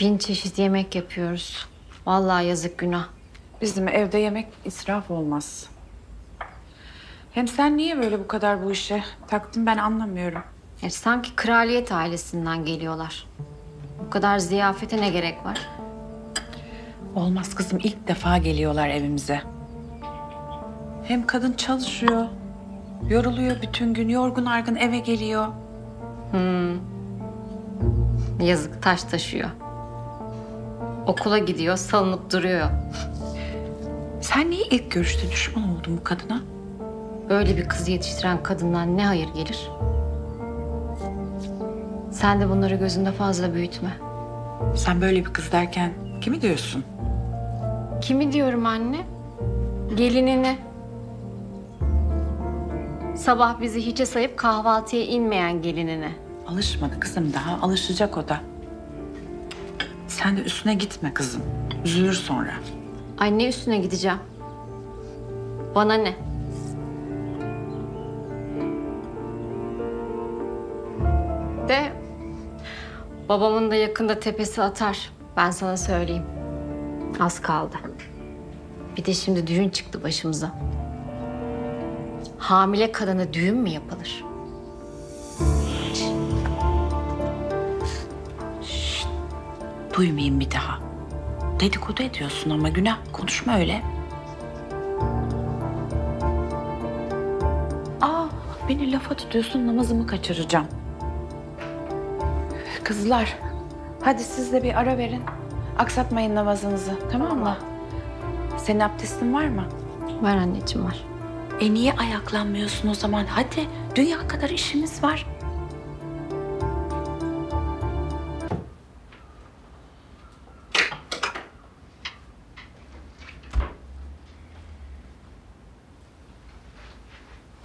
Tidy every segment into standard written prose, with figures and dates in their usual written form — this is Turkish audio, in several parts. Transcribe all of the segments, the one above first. Bin çeşit yemek yapıyoruz. Vallahi yazık günah. Bizim evde yemek israf olmaz. Hem sen niye böyle bu kadar bu işe taktın ben anlamıyorum. Ya sanki kraliyet ailesinden geliyorlar. Bu kadar ziyafete ne gerek var? Olmaz kızım, ilk defa geliyorlar evimize. Hem kadın çalışıyor, yoruluyor bütün gün, yorgun argın eve geliyor. Yazık, taş taşıyor. Okula gidiyor, salınıp duruyor. Sen niye ilk görüşte düşman oldun bu kadına? Böyle bir kızı yetiştiren kadından ne hayır gelir? Sen de bunları gözünde fazla büyütme. Sen böyle bir kız derken kimi diyorsun? Kimi diyorum anne? Gelinini. Sabah bizi hiçe sayıp kahvaltıya inmeyen gelinini. Alışmadı kızım daha, alışacak o da. Sen de üstüne gitme kızım, üzülür sonra. Anne üstüne gideceğim. Bana ne? De babamın da yakında tepesi atar. Ben sana söyleyeyim. Az kaldı. Bir de şimdi düğün çıktı başımıza. Hamile kadına düğün mü yapılır? Duymayayım bir daha. Dedikodu ediyorsun ama günah. Konuşma öyle. Aa, beni lafa tutuyorsun, namazımı kaçıracağım. Kızlar, hadi siz de bir ara verin. Aksatmayın namazınızı, tamam mı? Senin abdestin var mı? Var anneciğim, var. E niye ayaklanmıyorsun o zaman? Hadi, dünya kadar işimiz var.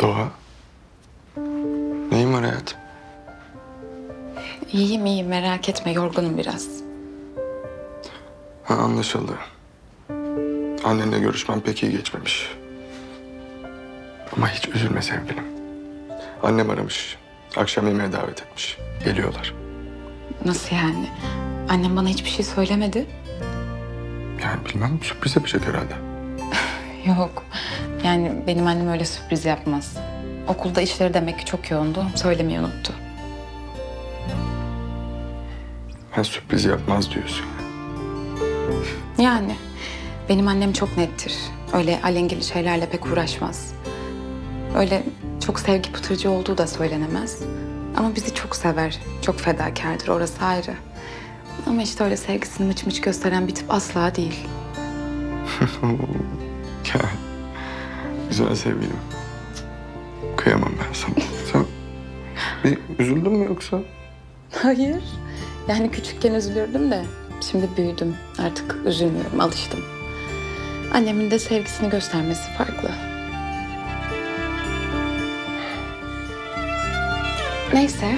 Doğa, neyin var hayatım? İyiyim, iyiyim. Merak etme, yorgunum biraz. Ha, anlaşıldı. Annenle görüşmem pek iyi geçmemiş. Ama hiç üzülme sevgilim. Annem aramış, akşam yemeğe davet etmiş. Geliyorlar. Nasıl yani? Annem bana hiçbir şey söylemedi. Yani bilmem, sürpriz yapacak herhalde. Yok. Yani benim annem öyle sürpriz yapmaz. Okulda işleri demek ki çok yoğundu. Söylemeyi unuttu. Ben sürpriz yapmaz diyorsun. Yani benim annem çok nettir. Öyle alengili şeylerle pek uğraşmaz. Öyle çok sevgi pıtırcı olduğu da söylenemez. Ama bizi çok sever. Çok fedakardır. Orası ayrı. Ama işte öyle sevgisini mıç mıç gösteren bir tip asla değil. Güzel sevgilim. Kıyamam ben sana. Sen bir üzüldün mü yoksa? Hayır. Yani küçükken üzülürdüm de şimdi büyüdüm. Artık üzülmüyorum, alıştım. Annemin de sevgisini göstermesi farklı. Neyse,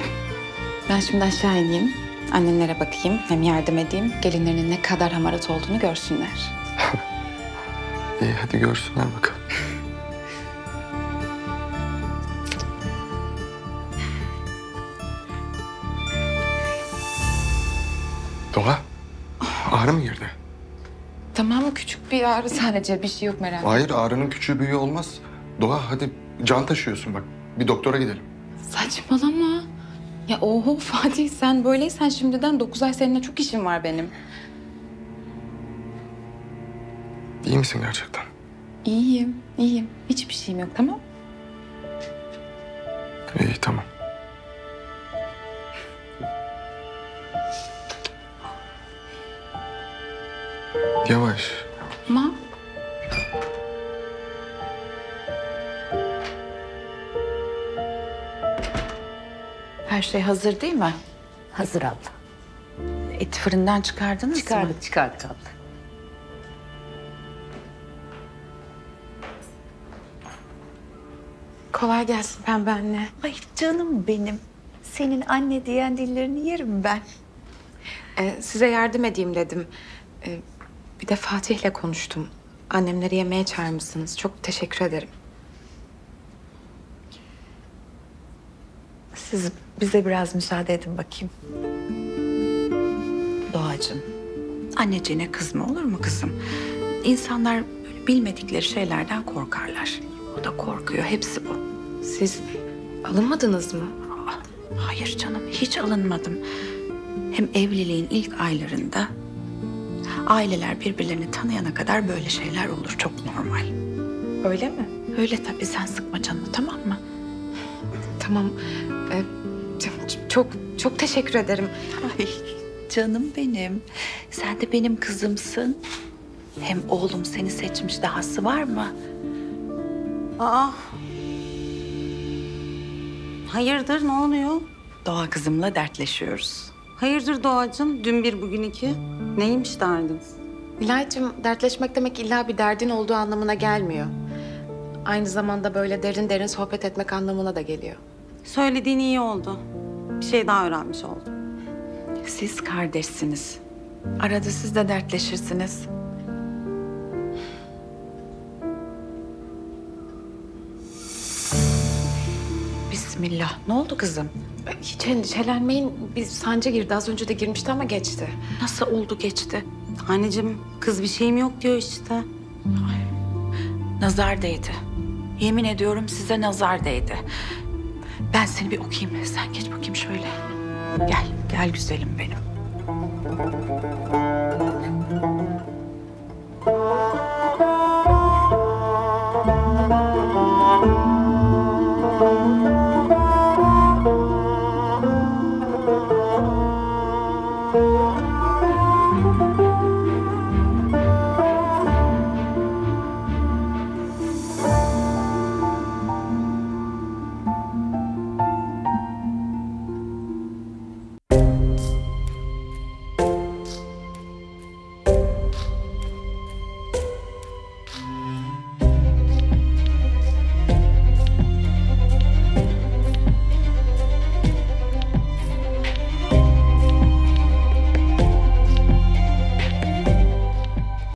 ben şimdi aşağı ineyim. Annenlere bakayım, hem yardım edeyim. Gelinlerinin ne kadar hamarat olduğunu görsünler. İyi, hadi görsünler bakalım. Doğa, ağrı mı girdi? Tamam, küçük bir ağrı sadece, bir şey yok merak etme. Hayır, ağrının küçüğü büyüğü olmaz. Doğa, hadi can taşıyorsun bak, bir doktora gidelim. Saçmalama. Ya oho Fatih, sen böyleysen şimdiden 9 ay seninle çok işim var benim. İyi misin gerçekten? İyiyim, iyiyim. Hiçbir şeyim yok, tamam? İyi, tamam. Yavaş. Ama... Her şey hazır değil mi? Hazır abla. Et fırından çıkardınız mı? Çıkardık abla. Kolay gelsin Pembe anne. Ay canım benim. Senin anne diyen dillerini yerim ben. Size yardım edeyim dedim. Bir de Fatih'le konuştum. Annemleri yemeğe çağırmışsınız. Çok teşekkür ederim. Siz bize biraz müsaade edin bakayım. Doğa Nilay'cığım, anneciğine kızma, olur mu kızım? İnsanlar bilmedikleri şeylerden korkarlar. O da korkuyor, hepsi bu. Siz alınmadınız mı? Hayır canım, hiç alınmadım. Hem evliliğin ilk aylarında aileler birbirlerini tanıyana kadar böyle şeyler olur, çok normal. Öyle mi? Öyle tabii, sen sıkma canını, tamam mı? Tamam. Çok teşekkür ederim. Ay, canım benim. Sen de benim kızımsın. Hem oğlum seni seçmiş, dahası var mı? Aa. Hayırdır, ne oluyor? Doğa kızımla dertleşiyoruz. Hayırdır Doğacığım, dün bir bugün iki. Neymiş derdiniz? Nilay'cığım, dertleşmek demek illa bir derdin olduğu anlamına gelmiyor. Aynı zamanda böyle derin derin sohbet etmek anlamına da geliyor. Söylediğin iyi oldu. Bir şey daha öğrenmiş oldum. Siz kardeşsiniz. Arada siz de dertleşirsiniz. Bismillah. Ne oldu kızım? Hiç endişelenmeyin. Bir sanca girdi. Az önce de girmişti ama geçti. Nasıl oldu geçti? Anneciğim, kız bir şeyim yok diyor işte. Ay, nazar değdi. Yemin ediyorum size nazar değdi. Ben seni bir okuyayım. Sen geç bakayım şöyle. Gel, gel güzelim benim.